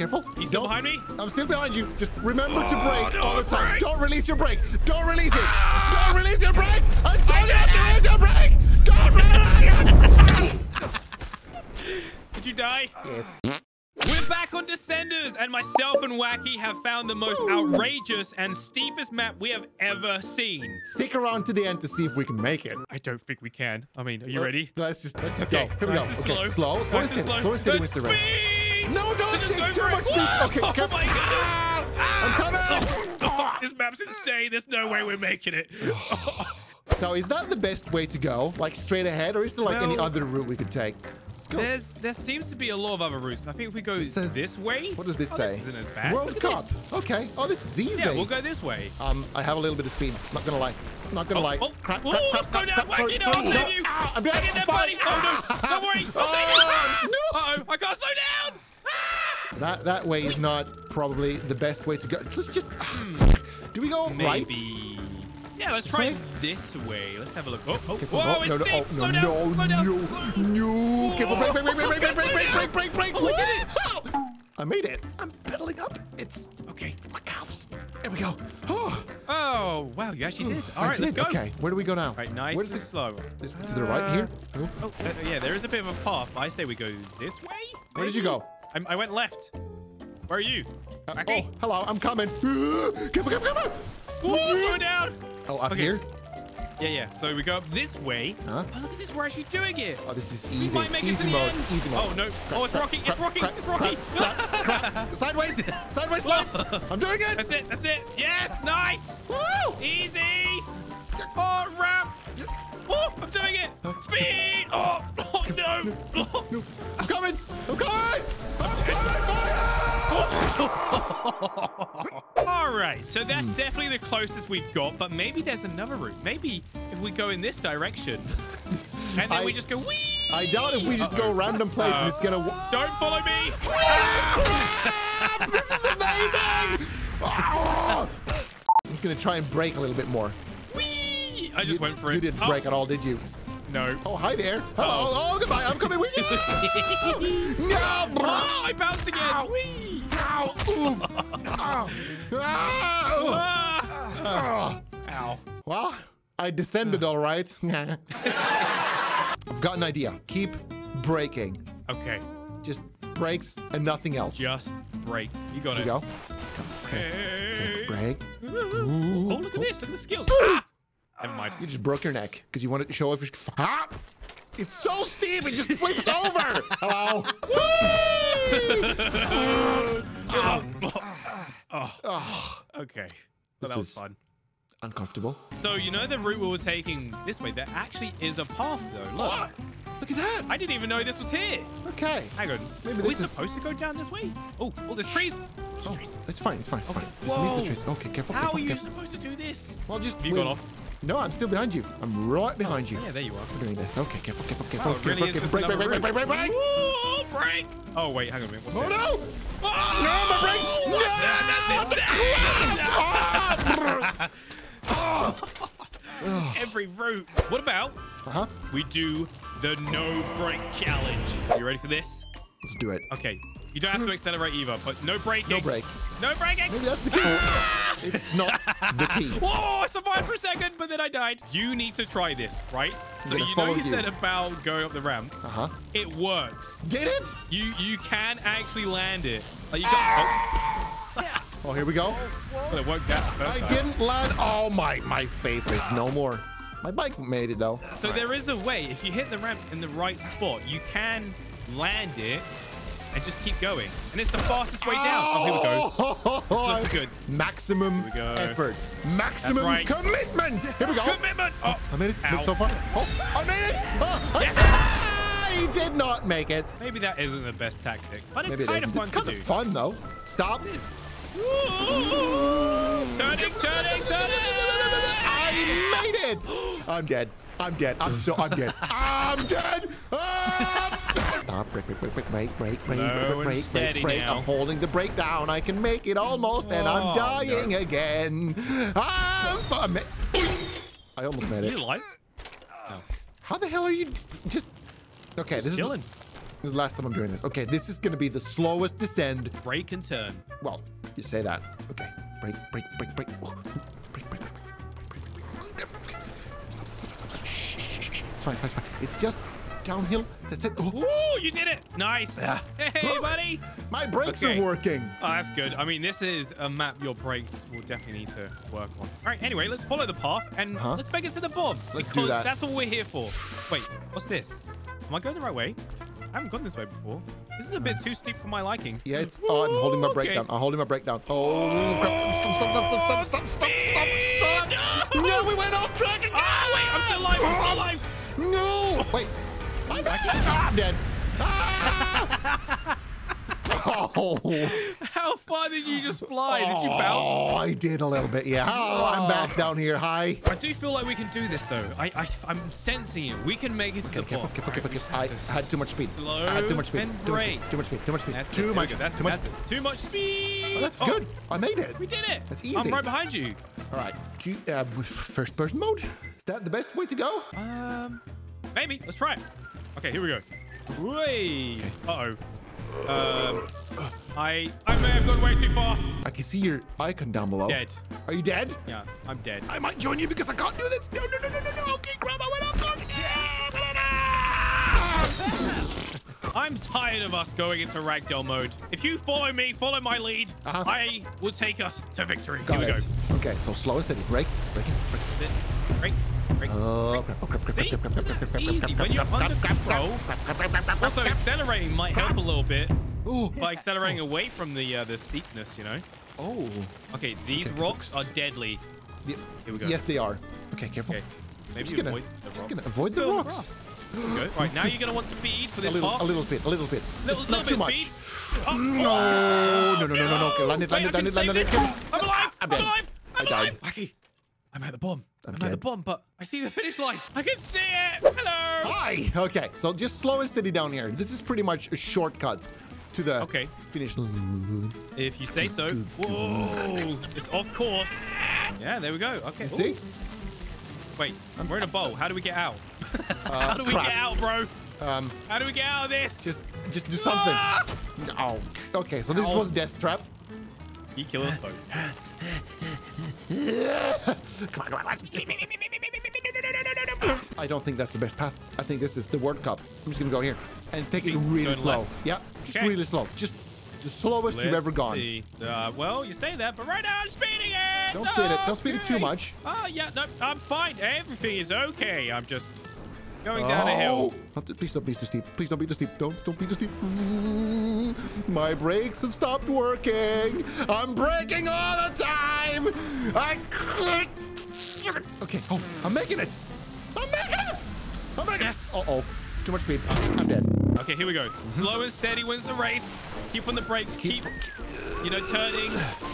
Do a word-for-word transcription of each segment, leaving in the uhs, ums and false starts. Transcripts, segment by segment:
careful. He's still behind me. I'm still behind you. Just remember oh, to brake no, all the time. Break. Don't release your brake. Don't release it. Ah! Don't release your brake until you release your brake. Don't release your brake. Did you die? Yes. We're back on Descenders, and myself and Wacky have found the most outrageous and steepest map we have ever seen. Stick around to the end to see if we can make it. I don't think we can. I mean, are you uh, ready? Let's just let's just okay. go. Here we nice go. Okay, slow, slow, nice and slow, slow and steady with the rest. No, don't take too much speed. Okay, oh my goodness! I'm coming! Oh, oh, this map's insane. There's no way we're making it. So, is that the best way to go? Like straight ahead, or is there like no. any other route we could take? There's, there seems to be a lot of other routes. I think if we go this, says, this way. What does this oh, say? This isn't as bad. World Cup. This. Okay. Oh, this is easy. Yeah, we'll go this way. Um, I have a little bit of speed. Not gonna lie. Not gonna oh, lie. Oh, crap! Crap! Crap! Crap! Crap! Sorry, no, sorry, I'll no. you. Ah, I'm behind. I'm fine. Oh, no. Don't worry. I'll ah, save you. Ah! No. Uh oh, I can't slow down. Ah! That that way is not probably the best way to go. Let's just. Ah. Do we go Maybe. right? Yeah, let's this try way? this way. Let's have a look. Oh, oh, okay, whoa, oh, it's no, no, oh, slow no, down, no, slow down. No, slow. no, careful, break, break, break, break, break, break, break, break, break. Oh, we did it. Oh. I made it. I'm pedaling up. It's okay. My calves. There we go. Oh, oh wow, you actually did. All I right, did. let's go. Okay, where do we go now? All right, nice Where is and it? slow. This, to the right here? Oh, oh uh, yeah, there is a bit of a path. I say we go this way. Maybe? Where did you go? I, I went left. Where are you? Uh, okay. Oh, hello, I'm coming. Careful, careful, careful. Whoa, down. Oh, up okay. here? Yeah, yeah. So we go up this way. Huh? Oh, look at this. We're actually doing it. Oh, this is easy. We might make easy it to the mode. end. Easy mode. Oh, no. Crap, oh, it's rocking. Crap, it's rocking. Crap, it's rocking. Crap, crap, crap. Sideways. Sideways slide. I'm doing it. That's it. That's it. Yes. Nice. Woo. Easy. Oh, ramp. Oh, I'm doing it. Speed. Oh, oh no. no, no. I'm coming. I'm coming. I'm coming. All right, so that's mm. definitely the closest we've got, but maybe there's another route. Maybe if we go in this direction and then I, we just go wee. I doubt if we just Uh-oh. go random places Uh-oh. it's gonna don't follow me. Oh, crap! This is amazing. Oh. I'm gonna try and brake a little bit more. Wee. I just you, went for it. You didn't brake oh. at all, did you? No. Oh, hi there. Hello. Oh, oh goodbye. I'm coming with you. No. Oh, I bounced again. Ow. Wee. Ow. Oof. Ow. Ow. Ow. Well, I descended all right. I've got an idea. Keep braking. Okay. Just brakes and nothing else. Just brake. You got it. Here we go. Okay. Brake. Oh, look at this. Look at the skills. Ah! Never mind. You just broke your neck because you wanted to show off your. Ah! It's so steep, it just flips over. Hello. Woo! Oh. Oh. Oh. Okay. Well, that was fun. Uncomfortable. So you know the route we were taking this way. There actually is a path though. Look. What? Look at that. I didn't even know this was here. Okay. Hang on. Maybe are we is... supposed to go down this way? Oh, oh, there's trees. There's oh, trees. It's fine. It's fine. It's okay. fine. Just Whoa. miss the trees. Okay, careful. How careful, are you careful. supposed to do this? Well, just. Have you gone off? No, I'm still behind you. I'm right behind oh, you. Yeah, there you are. We're doing this. Okay, careful, careful, careful. Oh, really careful, careful. Break, break, break, break, break, break, break. Ooh, break. Oh, wait, hang on a minute. What's oh, no. Oh, no, my brakes. No, no, that's insane. Oh. Every route. What about uh-huh. we do the no brake challenge? Are you ready for this? Let's do it. Okay. You don't have to accelerate either, but no braking. No brake. No braking. Maybe that's the key. Ah! It's not the key. Whoa, I survived for a second, but then I died. You need to try this, right? I'm so you know you, you said about going up the ramp. Uh-huh. It works. Did it? You you can actually land it. Like you got, ah! oh. Yeah. Oh, here we go. Well, it worked out the first I time. didn't land. Oh, my, my face is no more. My bike made it, though. So right. there is a way. If you hit the ramp in the right spot, you can land it. And just keep going. And it's the fastest way down. Oh, here we go. This looks good. Maximum we go. effort. Maximum right. commitment. Here we go. Commitment. Oh, I made it. Look so far. Oh, I made it. Oh, yes. I did not make it. Maybe that isn't the best tactic. But it's Maybe kind it of fun It's kind to of do. fun, though. Stop. It is. Turning, turning, turning. I made it. I'm dead. I'm dead. I'm so, I'm dead. I'm dead. I'm Stop. Break, break, break, break, break, break, break, break, break, break, break. I'm holding the brake down. I can make it almost, oh, and I'm dying no. again. I'm I almost made it. You alive? Oh. How the hell are you just... Okay, this is... Killing. This is the last time I'm doing this. Okay, this is gonna be the slowest descend. Break and turn. Well, you say that. Okay, break, break, break, break. Oh. Break, break, break, break, break, break. Stop, stop, stop, stop. Shh, shh, shh. It's fine, it's fine, it's fine. It's just downhill. That's it. Oh. Ooh, you did it. Nice. Yeah. Hey, buddy. My brakes okay. are working. Oh, that's good. I mean, this is a map your brakes will definitely need to work on. All right, anyway, let's follow the path and huh? let's make it to the bomb. Let's do that. That's all we're here for. Wait, what's this? Am I going the right way? I haven't gone this way before. This is a bit too steep for my liking. Yeah, it's... Oh, I'm holding my brake okay. down. I'm holding my brake down. Oh, crap. Stop, stop, stop, stop, stop, stop, stop. No, no we went off track again. Oh, wait, I'm still alive. I'm still alive. No. Wait. I'm back. Ah, I'm dead. Ah. Oh. How far did you just fly? Did you bounce? Oh, I did a little bit, yeah. Oh, I'm back down here. Hi. I do feel like we can do this, though. I, I, I'm sensing it. We can make it to okay, the okay, okay, okay, I had too much speed. Slow I had too much speed. Too much speed. Too much speed. Too much speed. That's too much. That's too much. Too much speed. Oh, that's oh. good. I made it. We did it. That's easy. I'm right behind you. All right. Do you, uh, first person mode. Is that the best way to go? Um, maybe. Let's try it. Okay, here we go. Whey. Uh-oh. Um, I I may have gone way too fast. I can see your icon down below. Dead. Are you dead? Yeah, I'm dead. I might join you because I can't do this. No, no, no, no, no, no. Okay, grab my window. I'm tired of us going into ragdoll mode. If you follow me, follow my lead, uh-huh. I will take us to victory. Got Here we it. go. Okay, so slow and steady. Break, break, break. That's it. Break. Oh, see? That's easy. When you're under control, also accelerating might help a little bit Ooh. by accelerating away from the uh, the steepness, you know. Oh. Okay, these okay, rocks are deadly. The, Here we go. Yes, they are. Okay, careful. Okay. Maybe just gonna, avoid the rocks. Just gonna avoid the rocks. rocks. Good. Right, now you're gonna want speed for this a little, path. A little bit, a little bit. Little, little not bit too much. Speed. Oh. No, no, no, no, no, no. Okay, land it, land it, land it, land it. I'm alive. I'm alive. I'm alive. Wacky. I'm at the bomb. I'm, I'm at the bomb, but I see the finish line. I can see it. Hello. Hi. Okay, so just slow and steady down here. This is pretty much a shortcut to the okay. finish line. If you say so. Whoa. It's off course. Yeah, there we go. Okay. You see? Wait, we're in a bowl. How do we get out? Uh, How do we crap. get out, bro? Um, How do we get out of this? Just just do something. Ah! No. Okay, so this Ow. was Death Trap. You kill us both. Come on, come on, let's... I don't think that's the best path. I think this is the World Cup. I'm just gonna go here and take it really slow. Left. Yeah, just okay. really slow. Just the slowest Let's you've ever gone. Uh, well, you say that, but right now I'm speeding it. Don't oh, speed it. Don't speed okay. it too much. Oh yeah, no, I'm fine. Everything is okay. I'm just going down oh. a hill. Please don't be too steep. Please don't be too steep. Don't don't be too steep. My brakes have stopped working. I'm braking all the time. I could. Okay. Oh, I'm making it. I'm making it. I'm making yes. it. Uh oh. Too much speed. I'm dead. Okay, here we go. Slow and steady wins the race. Keep on the brakes. Keep, keep you know, turning.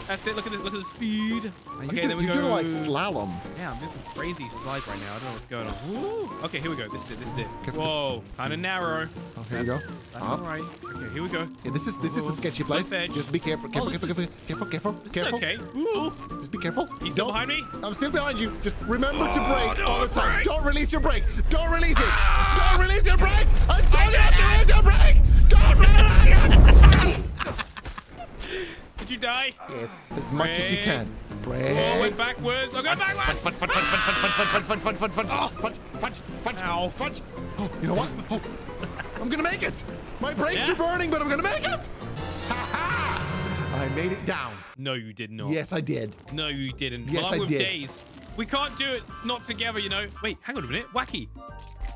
That's it. Look at the, look at the speed. You okay, do, there we you go. You're like slalom. Yeah, I'm doing some crazy slides right now. I don't know what's going on. Woo. Okay, here we go. This is it. This is it. Careful. Whoa, kind of narrow. Oh, here we go. That's uh-huh. all right. Okay, here we go. Yeah, this is this is a sketchy place. Just be careful. Careful, oh, careful, careful, careful, careful, this careful. Is okay. Ooh. Just be careful. He's still behind me. I'm still behind you. Just remember oh, to brake all the time. Break. Don't release your brake. Don't release it. Ah. Don't release your brake. I'm telling you to release your brake. Don't release it. Did you die? Yes, as much Break. as you can. Break. Oh, went backwards. I'll go backwards. Fudge, fudge, fudge, fudge, fudge, fudge, fudge, oh. fudge, fudge, fudge, Ow. fudge. Oh, you know what? Oh, I'm gonna make it. My brakes yeah. are burning, but I'm gonna make it. Ha ha! I made it down. No, you did not. Yes, I did. No, you didn't. Yes, I with did. Days. We can't do it not together, you know. Wait, hang on a minute, Wacky.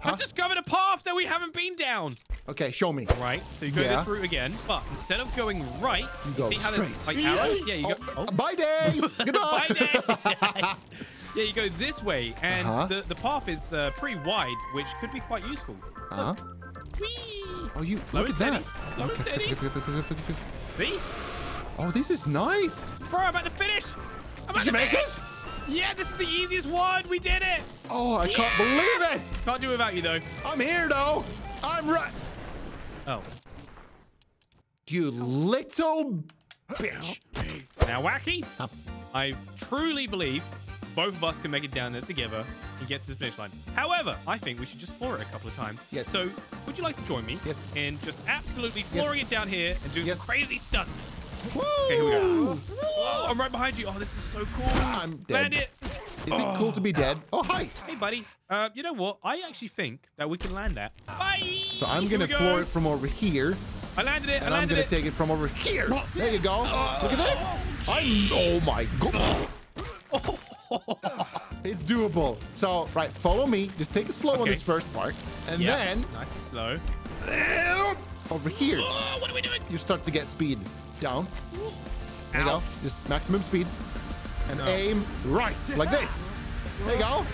Huh? I've discovered a path that we haven't been down. Okay, show me. Right, so you go yeah. this route again, but instead of going right, you go see how straight. Like arrows? Yeah, you oh, go. Oh. Bye, days. Goodbye. Bye, days. Yeah, you go this way, and uh -huh. the the path is uh, pretty wide, which could be quite useful. Uh huh. Whee! Oh, you Slow look at steady. that. Slow okay. steady. See? Oh, this is nice. Bro, I'm at the finish. I'm Did you make finish. it? Yeah, this is the easiest one. We did it. Oh, I yeah! can't believe it. Can't do it without you though. I'm here though. I'm right. Oh. You oh. little bitch. Now, Wacky, oh. I truly believe both of us can make it down there together and get to the finish line. However, I think we should just floor it a couple of times. Yes. So would you like to join me? Yes. And just absolutely flooring yes. it down here and do yes. some crazy stunts. Woo! Okay, here we go. Whoa, I'm right behind you. Oh, this is so cool. I'm dead. Land it. Is oh. it cool to be dead? Oh, hi. Hey, buddy. Uh, you know what? I actually think that we can land that. Bye. So I'm going to floor go. it from over here. I landed it. And I landed I'm going to take it from over here. Oh. There you go. Oh. Look at that. Oh, I'm. Oh, my God. Oh. It's doable. So, right, follow me. Just take it slow okay. on this first part. And yep. then. Nice and slow. Over here. Oh, what are we doing? You start to get speed. Down. There you go. Just maximum speed. And no. aim right. Like this. There you go.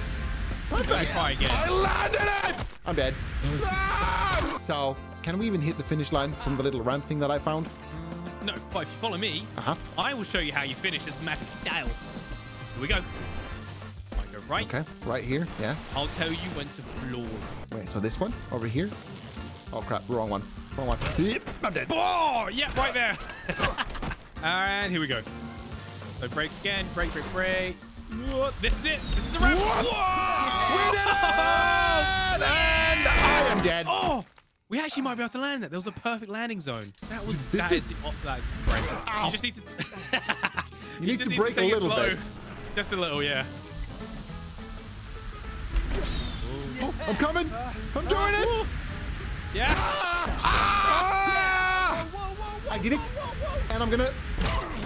Perfect. I landed it! I'm dead. No! So, can we even hit the finish line from the little ramp thing that I found? No, but if you follow me, uh-huh. I will show you how you finish this map style. Here we go. I go right. Okay, right here, yeah. I'll tell you when to floor. Wait, so this one? Over here? Oh, crap. Wrong one. Wrong one. Yep, I'm dead. Oh, yeah, right there. And here we go. So break again. Break, break, break. Whoa, this is it. This is the ramp. Whoa. Whoa. We did it. Oh. And I am dead. Oh, we actually might be able to land it. There was a perfect landing zone. That was. This that is. is oh, that is great. Ow. You just need to. you, you need to break need to a little bit. Just a little, yeah. Oh, I'm coming. I'm doing it. Whoa. Yeah. Ah! Ah! Whoa, whoa, whoa, whoa, I did it. Whoa, whoa, whoa. And I'm gonna.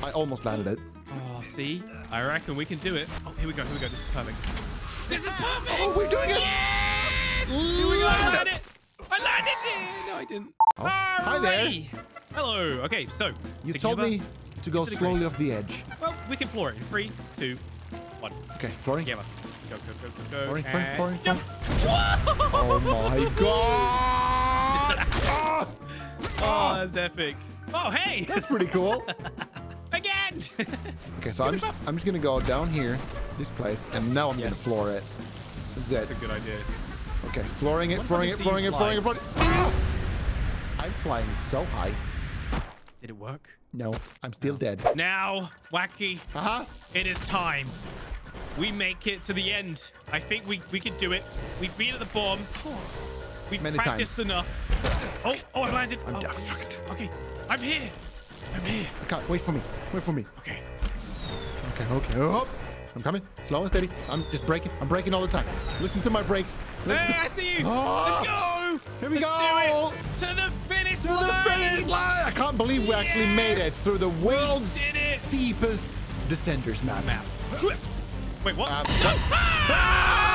I almost landed it. Oh, see? I reckon we can do it. Oh, here we go. Here we go. This is perfect. This is perfect. Oh, we're doing it. Yes! Here we go. I landed it. I landed it. No, I didn't. Oh. Hi there. Hello. Okay, so. You told me to go slowly off the edge. Well, we can floor it in three, two, one. Okay, flooring. Go, go, go, go, go. Flooring, flooring, flooring, flooring. Oh, my God. Oh, oh, that's epic. Oh, hey. That's pretty cool. Again. Okay, so I'm just, I'm just going to go down here, this place, and now I'm yes. going to floor it. This is it. That's a good idea. Okay, flooring it, flooring it, flooring it, flooring it, flooring it, flooring it. I'm flying so high. Did it work? No, I'm still no. dead. Now, Wacky, uh-huh. it is time. We make it to the end. I think we, we can do it. We've been at the bomb. We've Many practiced times. enough. Oh, oh, I landed. I'm oh. down. Fuck it. Okay, I'm here. I'm here. Okay, wait for me. Wait for me. Okay. Okay, okay. Oh, I'm coming. Slow and steady. I'm just breaking. I'm breaking all the time. Listen to my brakes. Listen hey, to... I see you. Oh. Let's go. Here we Let's go. Do it. To the finish to line. To the finish line. I can't believe we yes. actually made it through the world's steepest Descenders map. map. Wait, what? Um, no. Ah! Ah!